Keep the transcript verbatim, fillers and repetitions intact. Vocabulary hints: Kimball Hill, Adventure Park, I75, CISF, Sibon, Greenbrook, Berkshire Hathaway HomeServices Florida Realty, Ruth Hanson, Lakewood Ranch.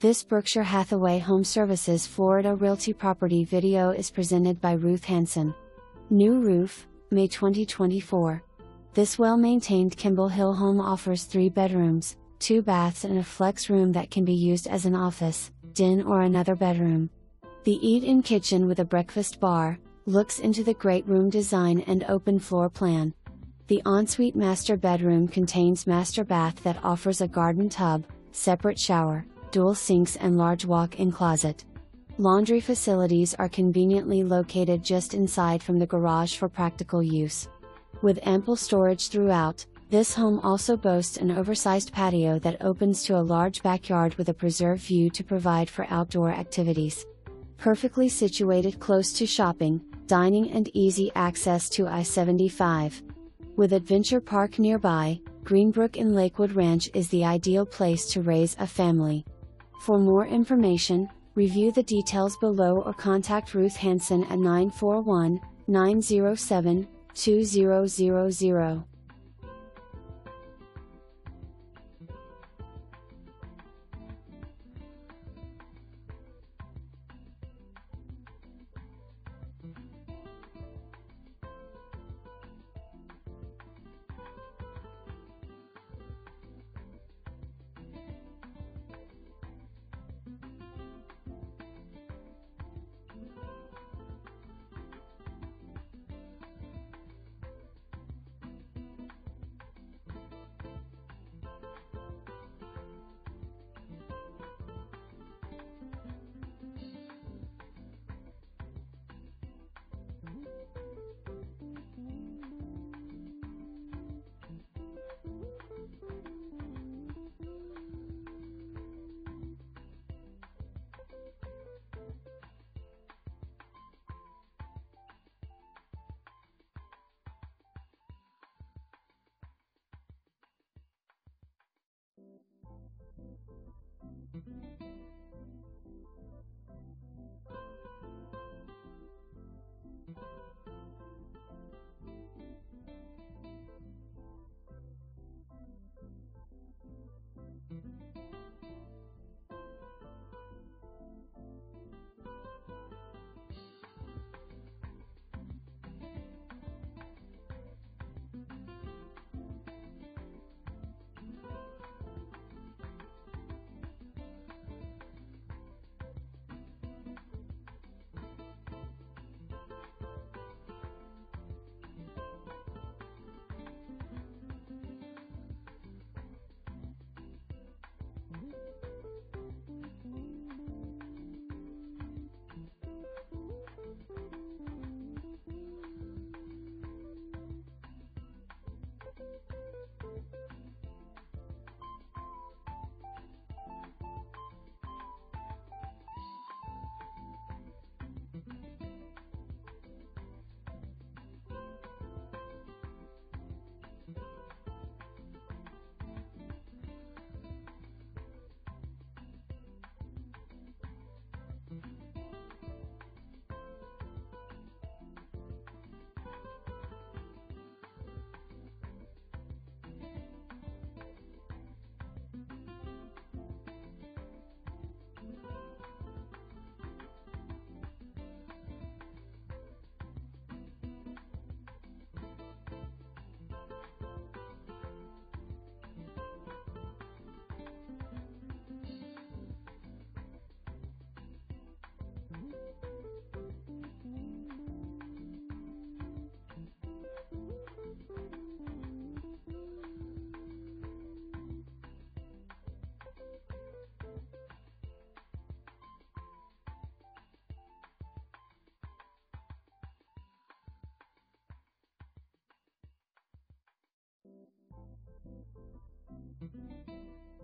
This Berkshire Hathaway HomeServices Florida Realty property video is presented by Ruth Hanson. New roof, May twenty twenty-four. This well-maintained Kimball Hill home offers three bedrooms, two baths and a flex room that can be used as an office, den or another bedroom. The eat-in kitchen with a breakfast bar looks into the great room design and open floor plan. The ensuite master bedroom contains master bath that offers a garden tub, separate shower, dual sinks and large walk-in closet. Laundry facilities are conveniently located just inside from the garage for practical use. With ample storage throughout, this home also boasts an oversized patio that opens to a large backyard with a preserve view to provide for outdoor activities. Perfectly situated close to shopping, dining and easy access to I seventy-five. With Adventure Park nearby, Greenbrook and Lakewood Ranch is the ideal place to raise a family. For more information, review the details below or contact Ruth Hanson at nine four one, nine zero seven, two zero zero zero. Thank you.